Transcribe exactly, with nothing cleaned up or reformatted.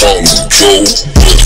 call me Joe.